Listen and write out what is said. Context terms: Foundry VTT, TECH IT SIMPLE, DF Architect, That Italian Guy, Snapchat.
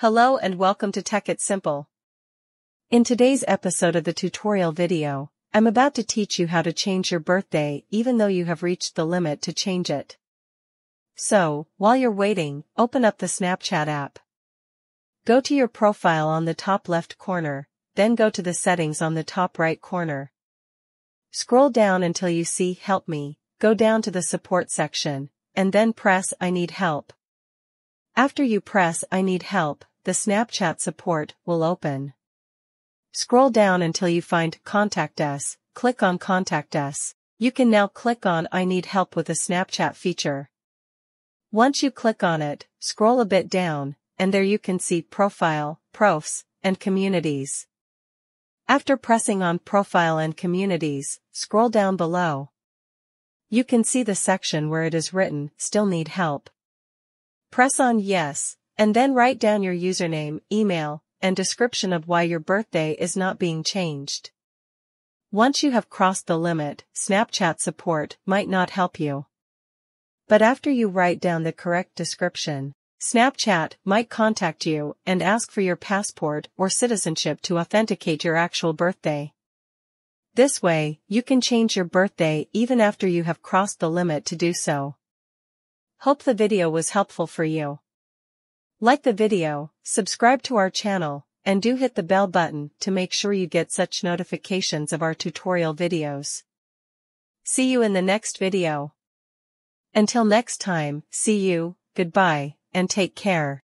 Hello and welcome to Tech It Simple. In today's episode of the tutorial video, I'm about to teach you how to change your birthday even though you have reached the limit to change it. So, while you're waiting, open up the Snapchat app. Go to your profile on the top left corner, then go to the settings on the top right corner. Scroll down until you see Help Me, go down to the support section, and then press I need help. After you press I need help, the Snapchat support will open. Scroll down until you find Contact Us, click on Contact Us. You can now click on I need help with a Snapchat feature. Once you click on it, scroll a bit down, and there you can see Profile, Profs, and Communities. After pressing on Profile and Communities, scroll down below. You can see the section where it is written, Still Need Help. Press on Yes, and then write down your username, email, and description of why your birthday is not being changed. Once you have crossed the limit, Snapchat support might not help you. But after you write down the correct description, Snapchat might contact you and ask for your passport or citizenship to authenticate your actual birthday. This way, you can change your birthday even after you have crossed the limit to do so. Hope the video was helpful for you. Like the video, subscribe to our channel, and do hit the bell button to make sure you get such notifications of our tutorial videos. See you in the next video. Until next time, see you, goodbye, and take care.